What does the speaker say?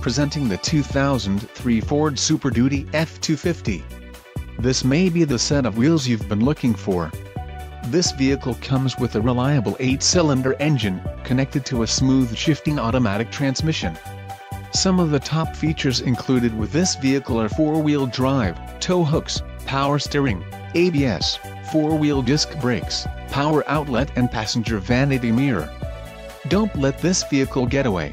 Presenting the 2003 Ford Super Duty F-250. This may be the set of wheels you've been looking for. This vehicle comes with a reliable 8-cylinder engine, connected to a smooth shifting automatic transmission. Some of the top features included with this vehicle are 4-wheel drive, tow hooks, power steering, ABS, 4-wheel disc brakes, power outlet and passenger vanity mirror. Don't let this vehicle get away.